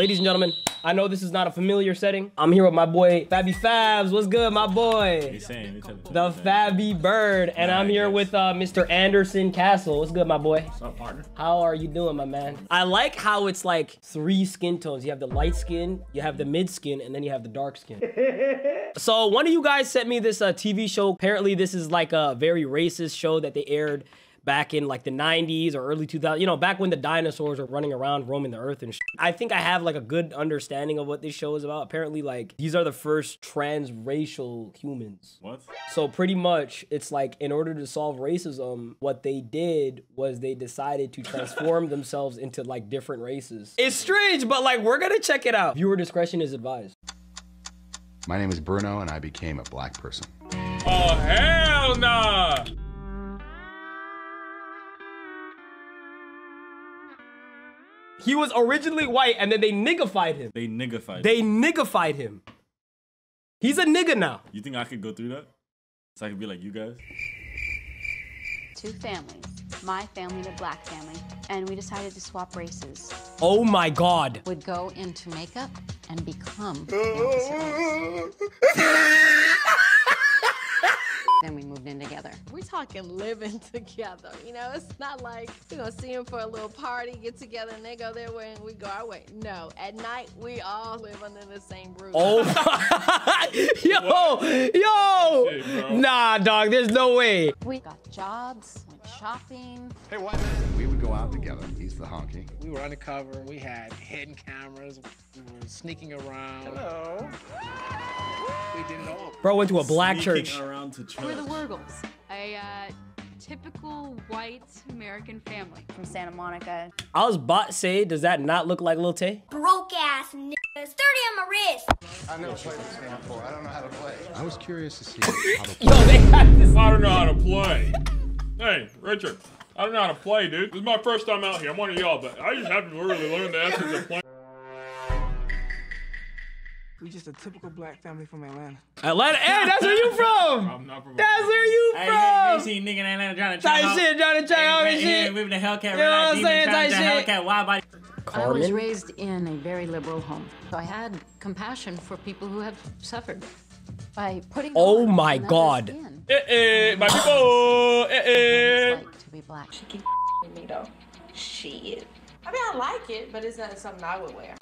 Ladies and gentlemen, I know this is not a familiar setting. I'm here with my boy, Fabby Fabs. What's good, my boy? The Fabby Bird. And I'm here with Mr. Andre Castle. What's good, my boy? What's up, partner? How are you doing, my man? I like how it's like three skin tones. You have the light skin, you have the mid skin, and then you have the dark skin. So one of you guys sent me this TV show. Apparently, this is like a very racist show that they aired back in like the 90s or early 2000s, you know, back when the dinosaurs were running around roaming the earth and shit. I think I have like a good understanding of what this show is about. Apparently, like, these are the first transracial humans. What? So pretty much it's like, in order to solve racism, what they did was they decided to transform themselves into like different races. It's strange, but like, we're gonna check it out. Viewer discretion is advised. My name is Bruno and I became a black person. Oh, hell nah. He was originally white, and then they niggified him. They niggified him. They niggified him. He's a nigga now. You think I could go through that? So I could be like you guys? Two families. My family to black family. And we decided to swap races. Oh my God. Would go into makeup and become the opposite. Then we moved in together. We're talking living together, you know? It's not like we're gonna see him for a little party, get together, and they go their way, and we go our way. No, at night, we all live under the same roof. Oh, yo, what? Yo! Shit, nah, dog, there's no way. We got jobs, went shopping. Hey, white man. We would go out together. He's the honky. We were undercover. We had hidden cameras. We were sneaking around. Hello. We did it all. Bro went to a black church. Around to church. We're the Wurgles, a typical white American family from Santa Monica. I was about to say, does that not look like Lil Tay? Broke ass niggas, 30 on my wrist. I've never played this game before. I don't know how to play. I was curious to see how to play. Yo, they got this. I don't know how to play. Hey, Richard, I don't know how to play, dude. This is my first time out here. I'm one of y'all, but I just haven't really learned the essence of playing. We just a typical black family from Atlanta. Atlanta? Hey, that's where you from! I'm not from Atlanta. That's where you from! Hey, you see nigga in Atlanta trying to try out. Type shit, trying to try out and shit. Moving the Hellcat, you know what I'm saying? Type shit. I was raised in a very liberal home. So I had compassion for people who have suffered by putting... Oh my God. My people! It's like to be black. She keeps me though. Shit. I mean, I like it, but it's not something I would wear.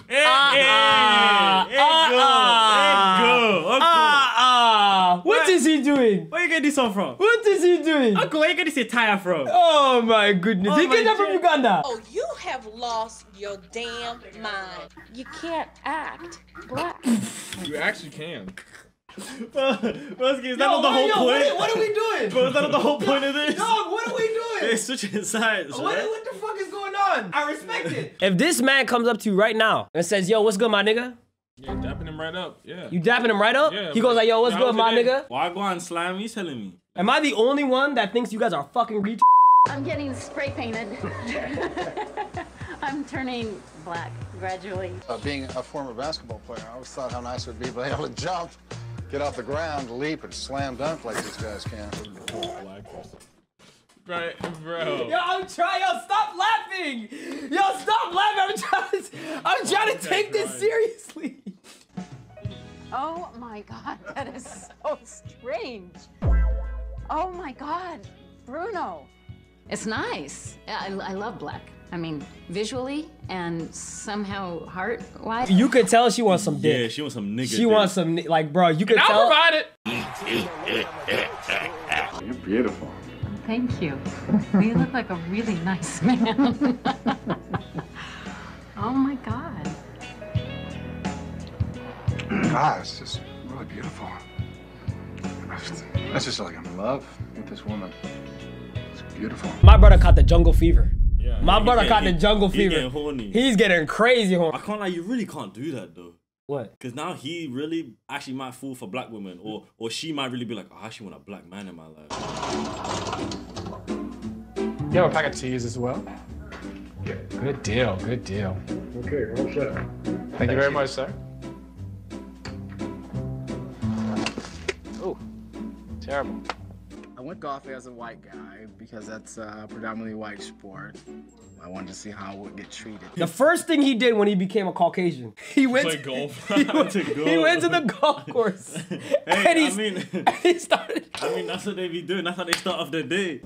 What is he doing? Where you get this song from? What is he doing? Uncle, where you get this attire from? Oh my goodness. He get that from Uganda. Oh, you have lost your damn mind. You can't act black. You actually can. Musky, is that not the whole point? What are we doing? Bro, is that not the whole point of this? Dog, what are we doing? They're switching sides. What the fuck is going on? I respect it. If this man comes up to you right now and says, yo, what's good, my nigga? Yeah, dapping him right up, yeah. You dapping him right up? Yeah, he goes like, yo, what's good, my nigga? Why go on slime? You telling me? Am I the only one that thinks you guys are fucking retarded? I'm getting spray painted. I'm turning black gradually. Being a former basketball player, I always thought how nice it would be to be able to jump. Get off the ground, leap, and slam dunk like these guys can. Right, bro. Yo, I'm trying. Yo, stop laughing. Yo, stop laughing. I'm trying to take this seriously. Oh my God, that is so strange. Oh my God, Bruno. It's nice. I love black. I mean, visually and somehow heart-wise. You could tell she wants some dick. Yeah, she wants some nigga. She wants some, like, bro, you could tell. I'll provide it. You're beautiful. Thank you. You look like a really nice man. Oh, my God. God, it's just really beautiful. That's just like I'm in love with this woman. It's beautiful. My brother caught the jungle fever. Yeah, my brother caught the jungle fever. Getting horny. He's getting crazy horny. I can't lie, you really can't do that though. What? Because now he really actually might fall for black women, or she might really be like, oh, I actually want a black man in my life. You have a pack of teas as well? Yeah. Good deal, good deal. Okay, well set. Thank you very much, sir. Oh, terrible. I went golfing as a white guy because that's a predominantly white sport. I wanted to see how I would get treated. The first thing he did when he became a Caucasian, he went to golf. He went to the golf course. I mean, that's what they be doing. That's how they start off their day.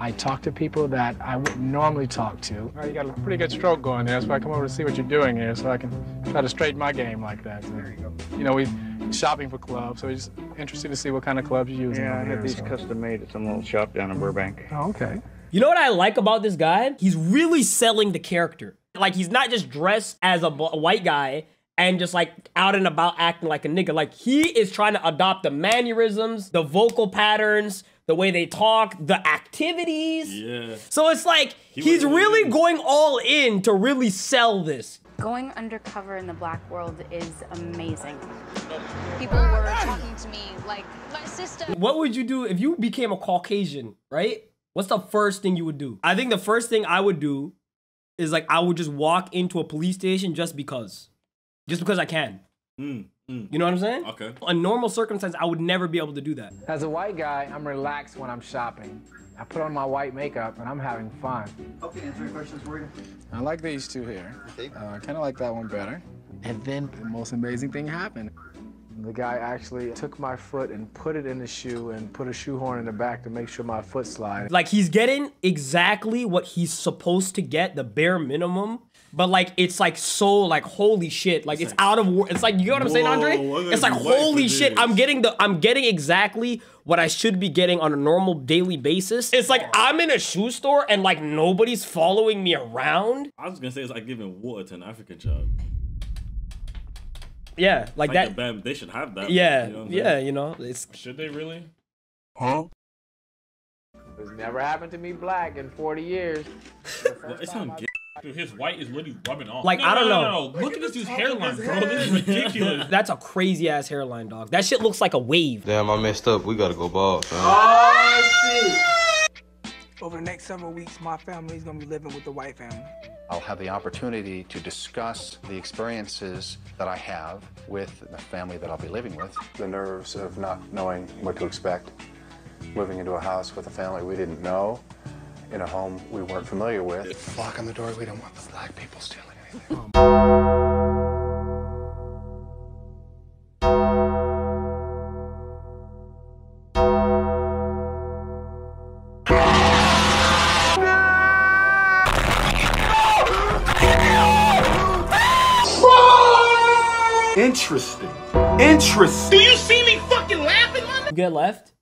I talk to people that I wouldn't normally talk to. Well, you got a pretty good stroke going there, so I come over to see what you're doing here, so I can try to straighten my game like that. So, there you go. You know, we shopping for clubs, so it's interesting to see what kind of clubs you're using. Yeah, I got these custom made at some little shop down in Burbank. Oh, okay. You know what I like about this guy? He's really selling the character. Like, he's not just dressed as a white guy and just like out and about acting like a nigga. Like, he is trying to adopt the mannerisms, the vocal patterns, the way they talk, the activities. Yeah. So it's like, he's really going all in to really sell this. Going undercover in the black world is amazing. People were talking to me like, my sister. What would you do if you became a Caucasian, right? What's the first thing you would do? I think the first thing I would do is like, I would just walk into a police station just because I can. You know what I'm saying? Okay. In normal circumstance, I would never be able to do that. As a white guy, I'm relaxed when I'm shopping. I put on my white makeup and I'm having fun. Okay, answer your questions for you. I like these two here. Okay. Kind of like that one better. And then the most amazing thing happened. The guy actually took my foot and put it in the shoe and put a shoehorn in the back to make sure my foot slides. Like, he's getting exactly what he's supposed to get, the bare minimum. But like, it's like so like, holy shit. Like, it's out of, it's like, you know what I'm saying, Andre? It's like, holy shit, I'm getting exactly what I should be getting on a normal daily basis. It's like, I'm in a shoe store and like, nobody's following me around. I was gonna say, it's like giving water to an African child. Yeah, like that. They should have that. Yeah, you know should they really? Huh? It's never happened to me black in 40 years. It's not gay. Dude, his white is literally rubbing off. Like, I don't know. Look at this dude's hairline, bro. This is ridiculous. That's a crazy ass hairline, dog. That shit looks like a wave. Damn, I messed up. We gotta go bald, fam. Oh, shit. Over the next several weeks, my family's gonna be living with the white family. I'll have the opportunity to discuss the experiences that I have with the family that I'll be living with. The nerves of not knowing what to expect. Moving into a house with a family we didn't know. In a home we weren't familiar with. Lock on the door, we don't want the black people stealing anything. Interesting. Interesting. Do you see me fucking laughing, man? You get left.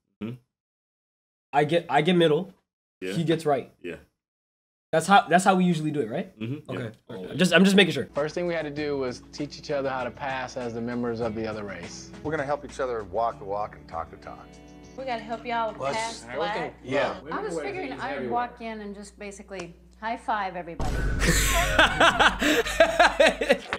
I get middle. Yeah. He gets right. Yeah. That's how we usually do it, right? Mm-hmm. Okay. Yeah. Right. I'm just making sure. First thing we had to do was teach each other how to pass as the members of the other race. We're gonna help each other walk the walk and talk the talk. We gotta help y'all pass black. Yeah. I was figuring I would walk in and just basically high five everybody.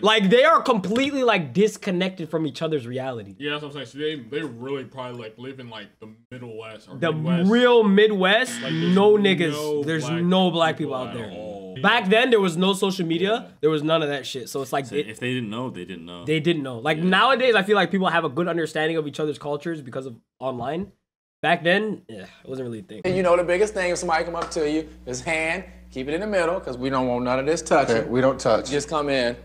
Like, they are completely like disconnected from each other's reality. Yeah, that's what I'm saying. So they really probably like live in like the Middle West or the Midwest. Real Midwest. Like, no niggas. There's no black people out there. Back then there was no social media. Yeah. There was none of that shit. So it's like, so if they didn't know, they didn't know. They didn't know. Like, nowadays I feel like people have a good understanding of each other's cultures because of online. Back then, yeah, it wasn't really a thing. And you know the biggest thing, if somebody come up to you, is hand. Keep it in the middle, because we don't want none of this touching. Okay, we don't touch. Just come in.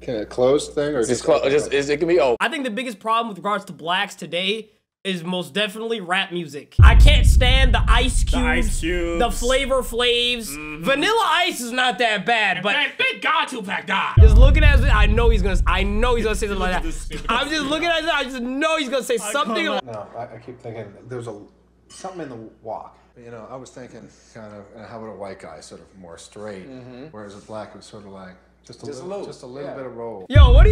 Can it close thing or just close? It can be open. I think the biggest problem with regards to blacks today is most definitely rap music. I can't stand the Ice Cubes, the Flavor Flaves. Vanilla Ice is not that bad, but thank God Tupac died. Just looking at it, I know he's gonna say something like that. I'm just looking at it, I just know he's gonna say something. No, I keep thinking there's something in the walk. You know, I was thinking kind of how would a white guy sort of more straight, whereas a black was sort of like just a little bit of roll. Yo, what do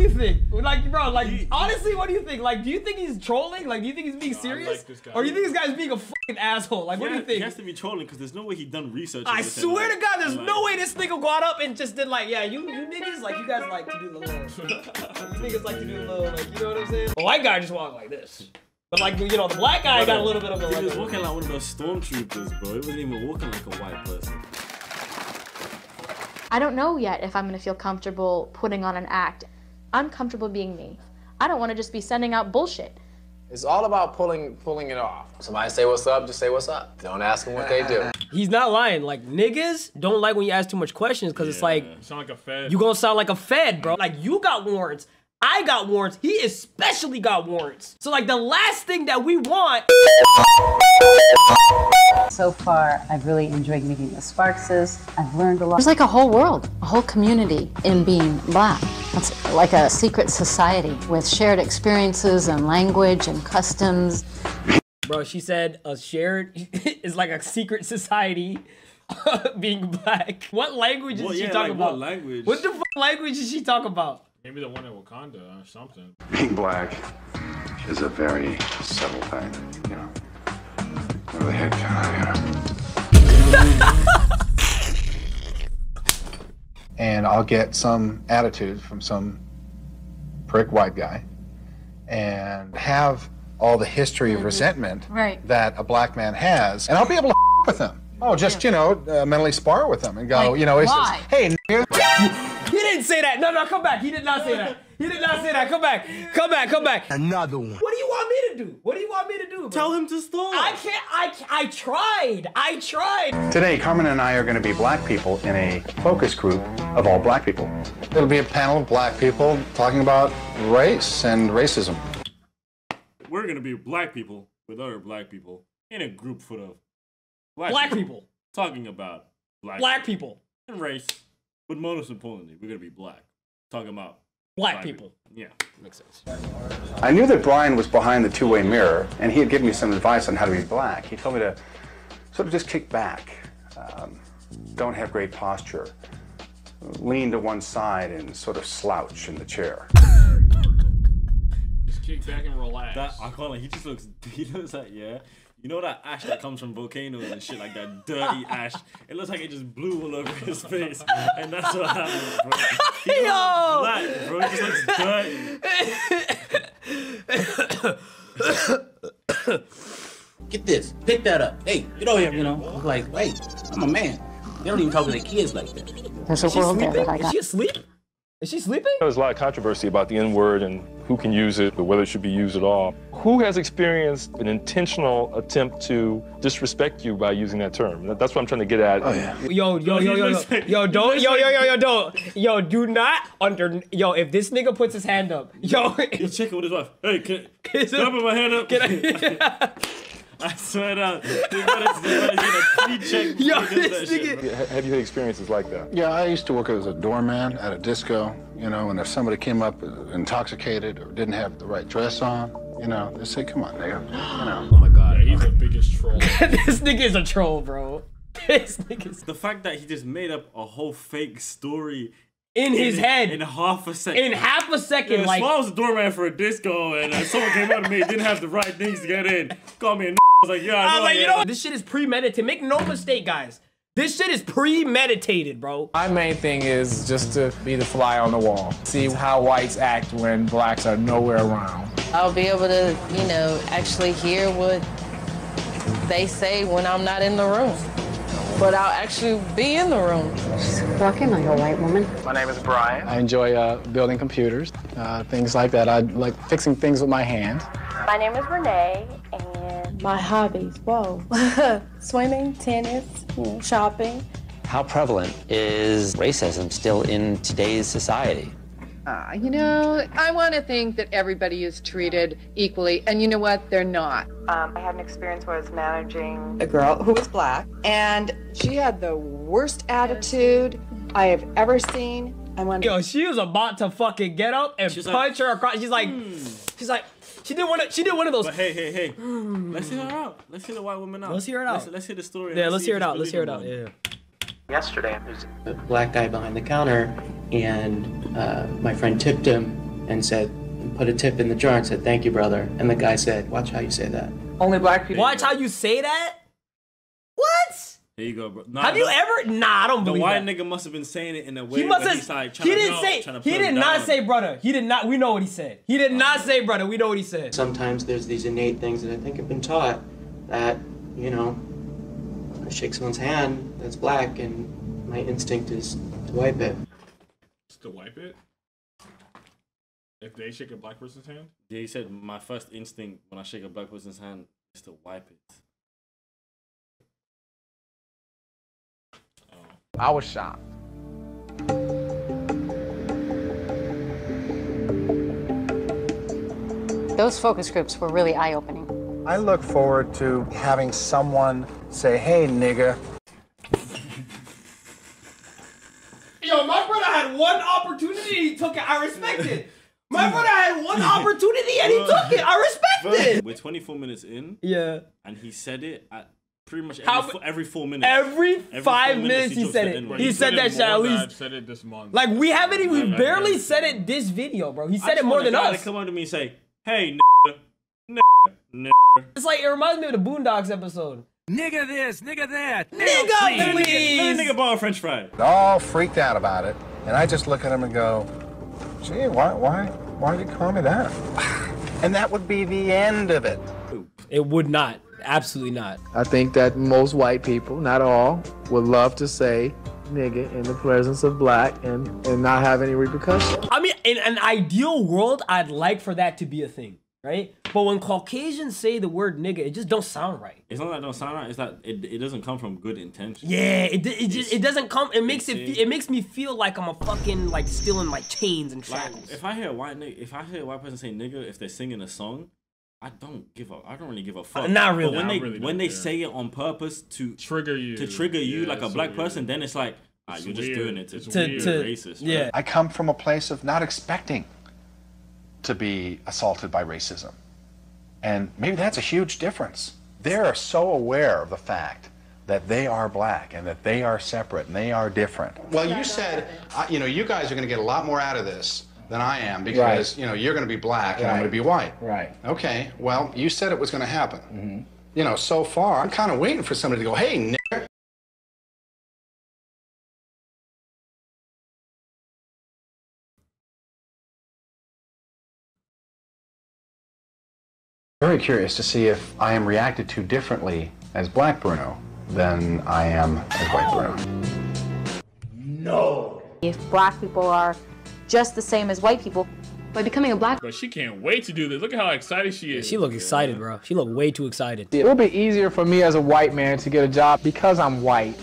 you think? Like, bro, like honestly, what do you think? Like, do you think he's trolling? Like, do you think he's being serious? I like this guy. Or do you think this guy's being a fucking asshole? Like, what do you think? He has to be trolling because there's no way he done research. I swear to God, there's no way this nigga got up and just did like, yeah, you niggas like you guys like to do the little, niggas like to do the little, like, you know what I'm saying? A white guy just walked like this. But like, you know, the black guy got a little bit of a... He was walking like one of those stormtroopers, bro. He wasn't even walking like a white person. I don't know yet if I'm gonna feel comfortable putting on an act. I'm comfortable being me. I don't wanna just be sending out bullshit. It's all about pulling it off. Somebody say what's up, just say what's up. Don't ask them what they do. He's not lying. Like, niggas don't like when you ask too much questions because it's like, you sound like a fed. You gonna sound like a fed, bro. Like, you got warrants. I got warrants. He especially got warrants. So like the last thing that we want. So far, I've really enjoyed meeting the Sparkses. I've learned a lot. There's like a whole world, a whole community in being Black. It's like a secret society with shared experiences and language and customs. Bro, she said a shared is like a secret society. Being Black. What language is she talking about? What language? What the fuck language is she talking about? Maybe the one in Wakanda or something. Being Black is a very subtle thing, you know. Where the heck can I And I'll get some attitude from some prick white guy and have all the history of resentment that a Black man has, and I'll be able to with him. Oh, just, you know, mentally spar with him and go, like, you know, he says, hey, nigga. He didn't say that. No, come back. He did not say that. He did not say that. Come back. Come back. Come back. Another one. What do you want me to do? What do you want me to do? Bro? Tell him to stop. I can't. I tried. I tried. Today, Carmen and I are going to be Black people in a focus group of all Black people. It'll be a panel of Black people talking about race and racism. We're going to be Black people with other Black people in a group full of Black people talking about Black people and race. But most importantly, we're gonna be Black. Talking about Black people. Yeah, makes sense. I knew that Brian was behind the two-way mirror, and he had given me some advice on how to be Black. He told me to sort of just kick back, don't have great posture, lean to one side, and sort of slouch in the chair. Just kick back and relax. I call it. He just looks. He looks like You know that ash that comes from volcanoes and shit, like that dirty ash? It looks like it just blew all over his face. And that's what happened, bro. He Black, bro. He just looks dirty. Get this. Pick that up. Hey, get over here, you know. I'm like, wait, I'm a man. They don't even talk to their kids like that. There's a world there that I got. Is she asleep? Is she sleeping? There's a lot of controversy about the N-word and who can use it, or whether it should be used at all. Who has experienced an intentional attempt to disrespect you by using that term? That's what I'm trying to get at. Oh, yeah. Yo, do not if this nigga puts his hand up, He's checking with his wife. Hey, can I put my hand up? Can I? I swear to God. Have you had experiences like that? Yeah, I used to work as a doorman at a disco, you know, and if somebody came up intoxicated or didn't have the right dress on, you know, they say, come on, nigga, you know. Oh my God. Yeah, he's the biggest troll. This nigga is a troll, bro. This nigga's... The fact that he just made up a whole fake story in his head. In half a second. In half a second, yeah, like... So I was a doorman for a disco and someone came up to me, didn't have the right things to get in, called me a I was like, yeah, I was like, you know, this shit is premeditated. Make no mistake, guys. This shit is premeditated, bro. My main thing is just to be the fly on the wall. See how whites act when Blacks are nowhere around. I'll be able to, you know, actually hear what they say when I'm not in the room. But I'll actually be in the room. She's walking like a white woman. My name is Brian. I enjoy building computers, things like that. I like fixing things with my hands. My name is Renee, and my hobbies, swimming, tennis, shopping. How prevalent is racism still in today's society? You know, I want to think that everybody is treated equally, and you know what? They're not. I had an experience where I was managing a girl who was Black, and she had the worst attitude I have ever seen. Yo, she was about to fucking get up and punch her across. She's like, she did one. She did one of those. But hey, let's hear her out. Let's hear the white woman out. Let's hear it out. Let's hear the story. Yeah, let's hear it out. Let's hear it out. Yeah. Yesterday, there's a Black guy behind the counter, and my friend tipped him and said, put a tip in the jar and said, thank you, brother. And the guy said, watch how you say that. Only Black people. Watch how you say that? What? There you go, bro. Nah, have you ever? Nah, I don't believe that. The white nigga must have been saying it in a way he's like trying to go, trying to put him down. He did not say brother. He did not. We know what he said. He did not say brother. We know what he said. Sometimes there's these innate things that I think have been taught that, you know, shake someone's hand that's Black, and my instinct is to wipe it. Just to wipe it? If they shake a black person's hand? Yeah, he said, my first instinct when I shake a black person's hand is to wipe it. Oh. I was shocked. Those focus groups were really eye-opening. I look forward to having someone say, hey, nigga. Yo, my brother had one opportunity, he took it, I respect it. My brother had one opportunity and he took it. I respect it. We're 24 minutes in. Yeah. And he said it at pretty much every 4 minutes. Every 5 minutes he said it. He said that shit at least. I've said it this month. Like we haven't even, we barely said it this video, bro. He said it more than us. Come on to me and say, hey, nigga. It's like, it reminds me of the Boondocks episode. Nigga this, nigga that. Nigga please. Nigga ball french fry. All freaked out about it. And I just look at him and go, gee, why did you call me that? And that would be the end of it. It would not. Absolutely not. I think that most white people, not all, would love to say nigga in the presence of black and not have any repercussions. I mean, in an ideal world, I'd like for that to be a thing, right? But when Caucasians say the word nigga, it just don't sound right. It's not that it don't sound right. It's that it doesn't come from good intentions. Yeah, it doesn't come. It makes it makes me feel like I'm a fucking like still in my chains and shackles. Like, if I hear a white person say nigga, if they're singing a song, I don't give a really give a fuck. Not really. But when they say it on purpose to trigger you, like a black person, then it's like you're just doing it to racist. Yeah, right? I come from a place of not expecting to be assaulted by racism. And maybe that's a huge difference. They're so aware of the fact that they are black and that they are separate and they are different. Well, you said, you know, you guys are going to get a lot more out of this than I am because, you know, you're going to be black and I'm going to be white. Right. Okay. Well, you said it was going to happen. Mm-hmm. You know, so far, I'm kind of waiting for somebody to go, hey, nigger. Very curious to see if I am reacted to differently as Black Bruno than I am as White Bruno. No! If Black people are just the same as white people, by becoming a Black... But she can't wait to do this. Look at how excited she is. She look excited, bro. She look way too excited. It would be easier for me as a white man to get a job because I'm white.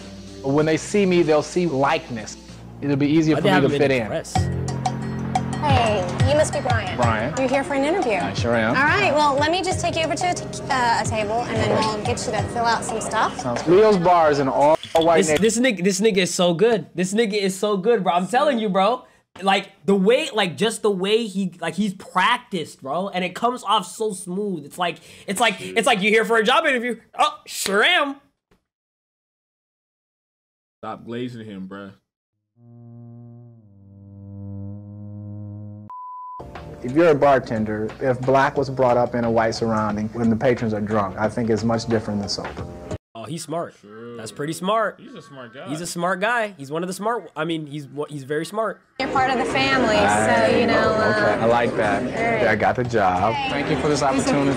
When they see me, they'll see likeness. It'll be easier for me to fit in. Hey, you must be Brian. Brian. You're here for an interview. I sure am. All right, well, let me just take you over to a table, and then we'll get you to fill out some stuff. Sounds good. Leo's Bar is an all-white neighborhood. This nigga is so good. This nigga is so good, bro. I'm telling you, bro. Like, the way, like, just the way he, like, he's practiced, bro. And it comes off so smooth. It's like you're here for a job interview. Oh, sure am. Stop glazing him, bro. If you're a bartender, if black was brought up in a white surrounding when the patrons are drunk, I think it's much different than sober. Oh, he's smart. Sure. That's pretty smart. He's a smart guy. He's a smart guy. He's one of the smart. I mean, he's very smart. You're part of the family, so you know. Okay, I like that. Right. I got the job. Hey. Thank you for this opportunity.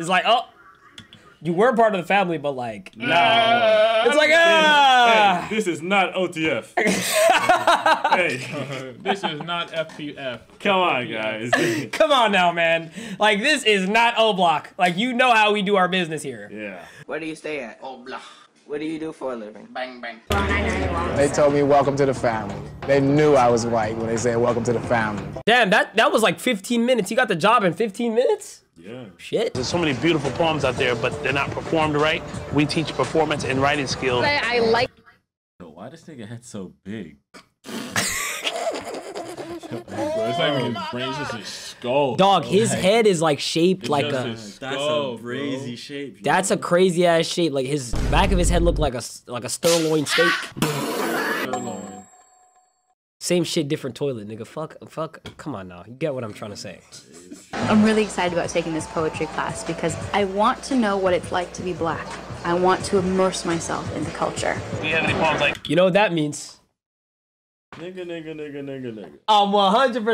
It's like, oh, you were part of the family, but like, no. It's like, hey, this is not OTF. Hey, this is not FPF. Come on, guys. Come on now, man. Like, this is not O-Block. Like, you know how we do our business here. Yeah. Where do you stay at? O-Block. What do you do for a living? Bang, bang. They told me, welcome to the family. They knew I was white when they said, welcome to the family. Damn, that was like 15 minutes. You got the job in 15 minutes? Yeah. Shit. There's so many beautiful poems out there, but they're not performed right. We teach performance and writing skills. I like... Yo, why this nigga head so big? It's like his brain's just his skull. Dog, bro. His head is like shaped like a skull, that's a crazy shape. That's a crazy ass shape. Like his back of his head looked like a sirloin steak. Sirloin. Same shit, different toilet, nigga. Fuck. Come on now. You get what I'm trying to say. I'm really excited about taking this poetry class because I want to know what it's like to be black. I want to immerse myself in the culture. Do you have any poems like? You know what that means. Nigga. I'm 100%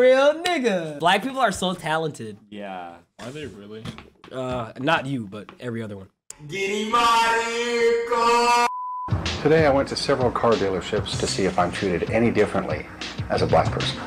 real nigga. Black people are so talented. Yeah. Are they really? Not you, but every other one. Get him out of here, Today I went to several car dealerships to see if I'm treated any differently as a black person.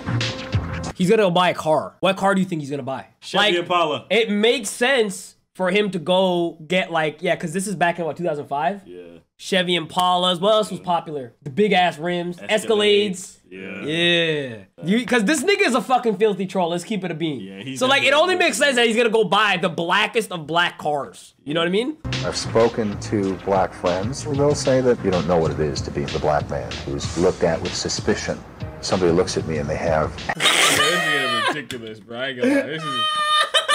He's gonna buy a car. What car do you think he's gonna buy? Chevy Impala. It makes sense for him to go get like, yeah, cause this is back in what, 2005? Yeah. Chevy Impalas, what else was popular? The big ass rims, Escalades. Yeah. You, cause this nigga is a fucking filthy troll, let's keep it a bean. Yeah, so like, it only makes sense that he's gonna go buy the blackest of black cars. You know what I mean? I've spoken to black friends who will say that you don't know what it is to be the black man who's looked at with suspicion. Somebody looks at me and they have. This is getting ridiculous, bro. I ain't gonna lie.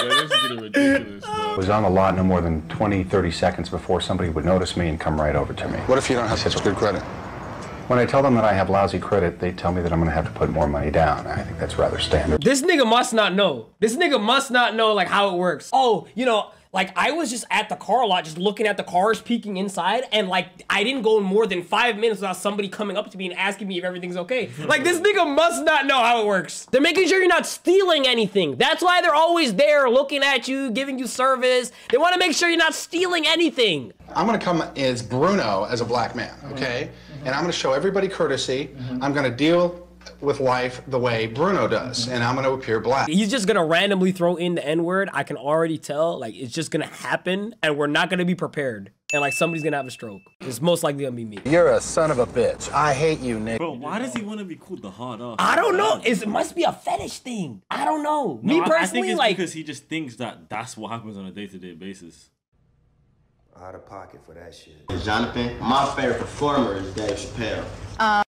This is getting ridiculous, bro. I was on the lot no more than 20, 30 seconds before somebody would notice me and come right over to me. What if you don't have such good credit? When I tell them that I have lousy credit, they tell me that I'm gonna have to put more money down. I think that's rather standard. This nigga must not know. This nigga must not know like how it works. Oh, you know, like I was just at the car lot, just looking at the cars, peeking inside, and like I didn't go more than 5 minutes without somebody coming up to me and asking me if everything's okay. Like this nigga must not know how it works. They're making sure you're not stealing anything. That's why they're always there looking at you, giving you service. They wanna make sure you're not stealing anything. I'm gonna come as Bruno as a black man, okay? Mm-hmm. And I'm gonna show everybody courtesy. Mm-hmm. I'm gonna deal with life the way Bruno does, and I'm gonna appear black. He's just gonna randomly throw in the N-word. I can already tell, like, it's just gonna happen, and we're not gonna be prepared. And like, somebody's gonna have a stroke. It's most likely gonna be me. You're a son of a bitch. I hate you, nigga. Bro, why does he wanna be called the hard ass? I don't know. It must be a fetish thing. I don't know. No, me personally, I think it's like, because he just thinks that that's what happens on a day-to-day basis. Out of pocket for that shit. Jonathan, my favorite performer is Dave Chappelle.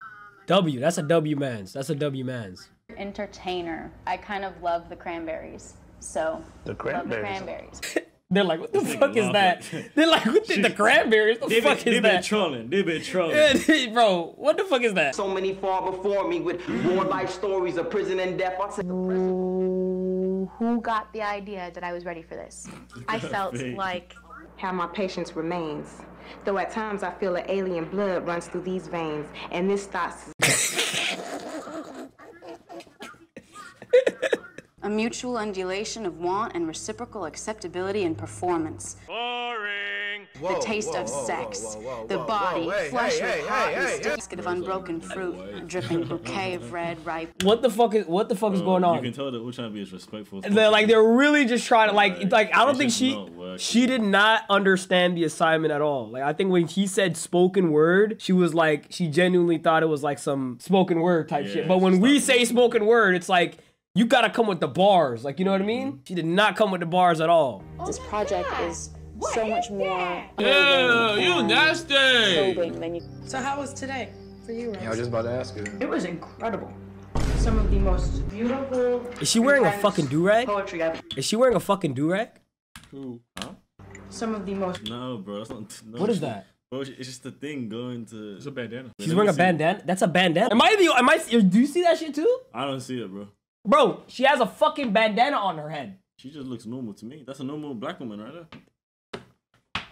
W, that's a W man's. That's a W man's. Entertainer. I kind of love the Cranberries, so. The Cranberries. Love the Cranberries. They're like, what the fuck is that? They're like, what the Cranberries? What the fuck is that? They been trolling. They been trolling. Bro, what the fuck is that? So many far before me with war-like stories of prison and death. I said the prison. Who got the idea that I was ready for this? I felt like how my patience remains, though at times I feel that alien blood runs through these veins, and this starts. A mutual undulation of want and reciprocal acceptability and performance. Boring. Whoa, the taste of sex, the body, flesh with heart and basket of unbroken fruit, a dripping bouquet of red ripe. What the fuck is going on? You can tell that we're trying to be as respectful. They're really just trying to like I don't think she did not understand the assignment at all. Like I think when he said spoken word, she was like she genuinely thought it was like some spoken word type shit. But when we say spoken word, it's like. You gotta come with the bars, like, you know what I mean? She did not come with the bars at all. This project is so much more... Yeah, you nasty! So how was today for you, Rose? Yeah, I was just about to ask you. It was incredible. Some of the most beautiful... Is she wearing a fucking do-rag? Poetry ever. Is she wearing a fucking do-rag? Who? Huh? Some of the most... No, bro, that's not... No. What is that? Bro, it's just a thing going to... It's a bandana. She's wearing a bandana? That's a bandana? Do you see that shit too? I don't see it, bro. Bro, she has a fucking bandana on her head. She just looks normal to me. That's a normal black woman right there.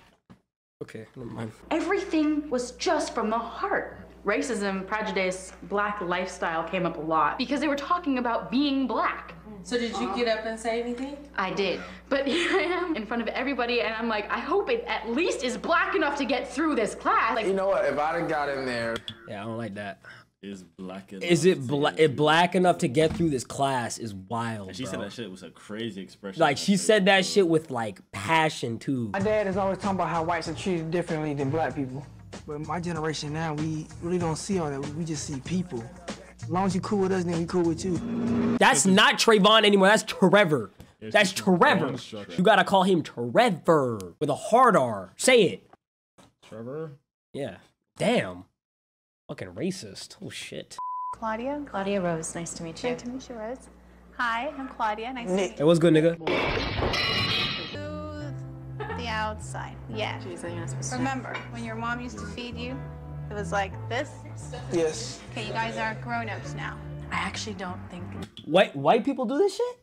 Okay, never mind. Everything was just from the heart. Racism, prejudice, black lifestyle came up a lot because they were talking about being black. So did you get up and say anything? I did, but here I am in front of everybody and I'm like, I hope it at least is black enough to get through this class. Like, you know what, if I'd have got in there. Yeah, I don't like that. Is black enough? Is it black enough to get through this class? Is wild. And she said that shit was a crazy expression. Like she said that shit with like passion too. My dad is always talking about how whites are treated differently than black people, but my generation now we really don't see all that. We just see people. As long as you cool with us, then we cool with you. That's not Trayvon anymore. That's Trevor. That's Trevor. You gotta call him Trevor with a hard R. Say it. Trevor. Yeah. Damn. Fucking racist. Oh shit. Claudia? Claudia Rose, nice to meet you. Nice to meet you, Rose. Hi, I'm Claudia, nice to meet you. Hey, what's good, nigga? Smooth the outside. Yeah. Jeez, I'm not supposed to. Remember, when your mom used to feed you, it was like this? Yes. Okay, you guys are grown-ups now. I actually don't think... White people do this shit?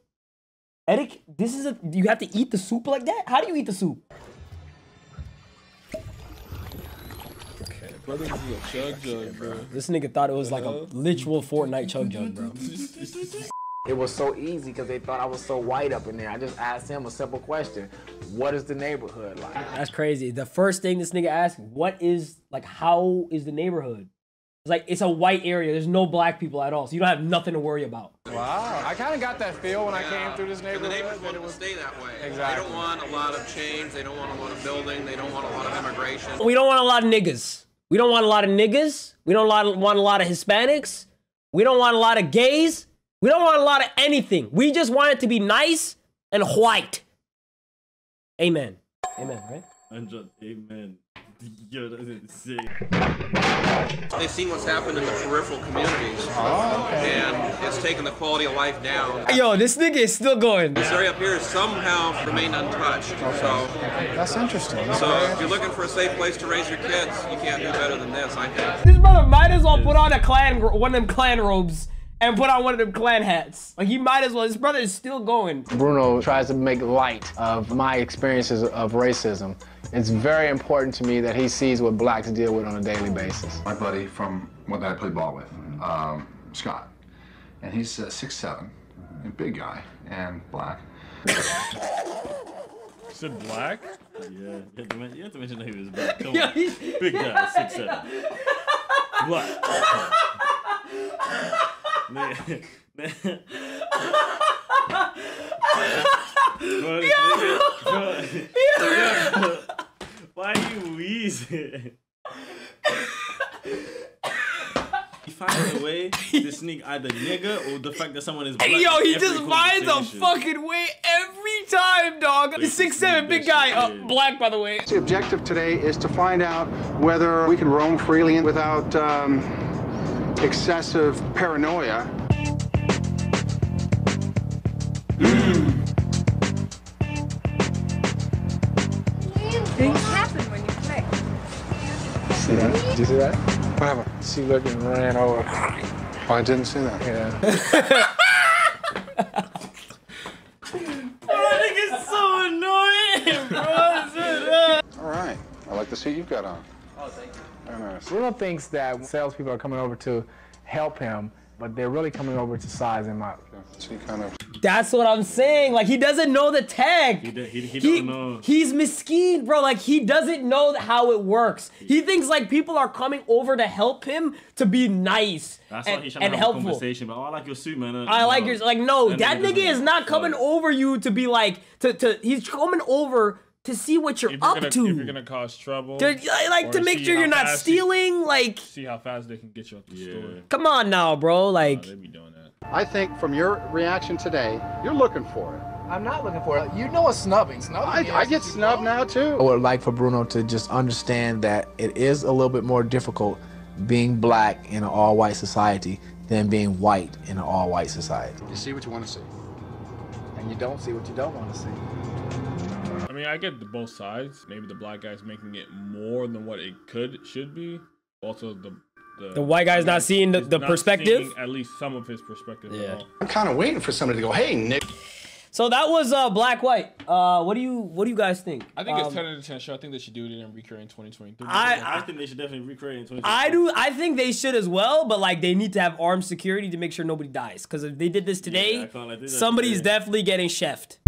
Eric, this is a... You have to eat the soup like that? How do you eat the soup? Brother, this is a chug jug, bro. This nigga thought it was like a literal Fortnite chug jug, bro. It was so easy because they thought I was so white up in there. I just asked him a simple question. what is the neighborhood like? That's crazy. The first thing this nigga asked, what is, like, how is the neighborhood? It's like, it's a white area. There's no black people at all, so you don't have nothing to worry about. Wow. I kind of got that feel when I came through this neighborhood. And the neighbors want it to stay that way. Exactly. They don't want a lot of change. They don't want a lot of building. They don't want a lot of immigration. We don't want a lot of niggas. We don't want a lot of niggas. We don't want a lot of Hispanics. We don't want a lot of gays. We don't want a lot of anything. We just want it to be nice and white. Amen. Amen, right? Amen. They've seen what's happened in the peripheral communities, and it's taken the quality of life down. Yo, this nigga is still going. This area up here somehow remained untouched. So that's interesting. So if you're looking for a safe place to raise your kids, you can't do better than this, I think. This brother might as well put on a clan, one of them clan robes, and put on one of them clan hats. Like, he might as well. His brother is still going. Bruno tries to make light of my experiences of racism. It's very important to me that he sees what blacks deal with on a daily basis. My buddy from what I play ball with, Scott, and he's 6'7", a big guy, and black. Said black? Yeah, you have to mention that he was black. Come on. Big guy, 6'7". Black. Why are you wheezing? He finds a way to sneak either nigga or the fact that someone is black. Hey, yo, he just finds a fucking way every time, dog. 6'7", big guy, black, by the way. The objective today is to find out whether we can roam freely without excessive paranoia. Things happen when you click. See that? Do you see that? What happened? She looked and ran over. Oh, I didn't see that. Yeah. That nigga's so annoying, bro. All right. I like the suit you've got on. Oh, thank you. Very nice. Bruno thinks that salespeople are coming over to help him, but they're really coming over to size him up. So kind of... That's what I'm saying. Like, he doesn't know the tag. He don't know. He's miskeen, bro. Like, he doesn't know how it works. He thinks, like, people are coming over to help him to be nice and helpful. A conversation, but, oh, I like your suit, man. I like your... Like, no, that nigga is not coming over you to be, like... He's coming over... to see what you're up to. If you're gonna cause trouble. Like, to make sure you're not stealing, like. See how fast they can get you up the store. Come on now, bro, like. They be doing that. I think from your reaction today, you're looking for it. I'm not looking for it. You know a snubbing. I get snubbed now too. I would like for Bruno to just understand that it is a little bit more difficult being black in an all-white society than being white in an all-white society. You see what you want to see. And you don't see what you don't want to see. I mean, I get both sides. Maybe the black guy's making it more than what it should be. Also, the white guy's not seeing the perspective. At least some of his perspective. Yeah. I'm kind of waiting for somebody to go, hey, Nick. So that was Black White. What do you guys think? I think it's 10 out of 10. Sure, I think they should do it and recreate in 2023. I think they should definitely recreate in 2023. I think they should as well, but like they need to have armed security to make sure nobody dies. Because if they did this today, somebody's definitely getting chefed.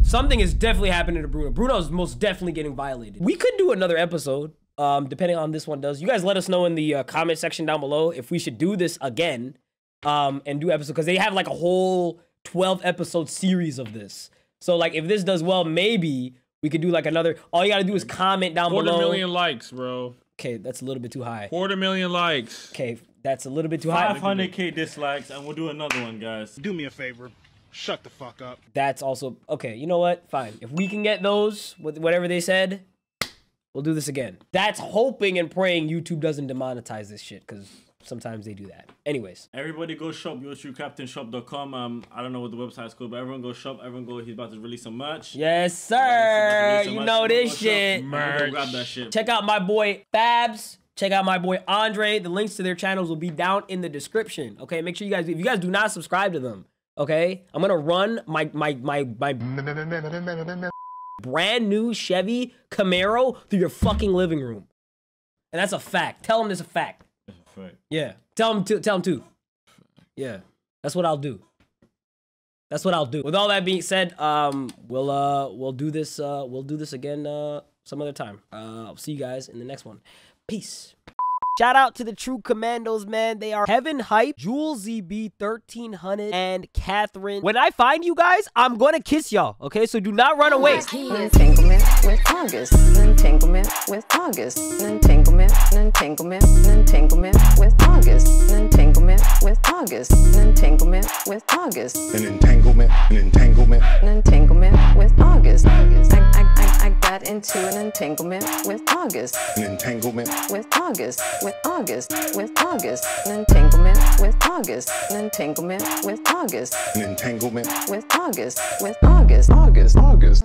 Something is definitely happening to Bruno. Bruno's most definitely getting violated. We could do another episode, depending on this one does. You guys let us know in the comment section down below if we should do this again and do episode, because they have like a whole 12-episode series of this. So like if this does well, maybe we could do like another. All you gotta do is comment down below. 250,000 likes, bro. Okay, that's a little bit too high. 250,000 likes. Okay, that's a little bit too high. 500K dislikes, and we'll do another one, guys. Do me a favor. Shut the fuck up. That's also okay. You know what? Fine. If we can get those with whatever they said, we'll do this again. That's hoping and praying YouTube doesn't demonetize this shit, because sometimes they do that. Anyways, everybody go shop truecaptainshop.com. I don't know what the website's called, but everyone go shop. Everyone go. He's about to release some merch. Yes, sir. You know this shit. Merch. Grab that shit. Check out my boy Fabs. Check out my boy Andre. The links to their channels will be down in the description. Okay, make sure you guys. If you guys do not subscribe to them. Okay, I'm gonna run my brand new Chevy Camaro through your fucking living room, and that's a fact. Tell him it's a fact. Yeah, tell him to. Yeah, that's what I'll do. That's what I'll do. With all that being said, we'll do this again some other time. I'll see you guys in the next one. Peace. Shout out to the True Commandos, man. They are Heaven Hype, Jewel ZB 1300, and Catherine. When I find you guys, I'm gonna kiss y'all. Okay, so do not run away. Entanglement with August. Entanglement with August. Entanglement. Entanglement. Entanglement with August. Entanglement with August. Entanglement with August. An entanglement. An entanglement. An entanglement with August. I got into an entanglement with August. An entanglement with August. With August, an entanglement with August, an entanglement with August, an entanglement with August, August, August.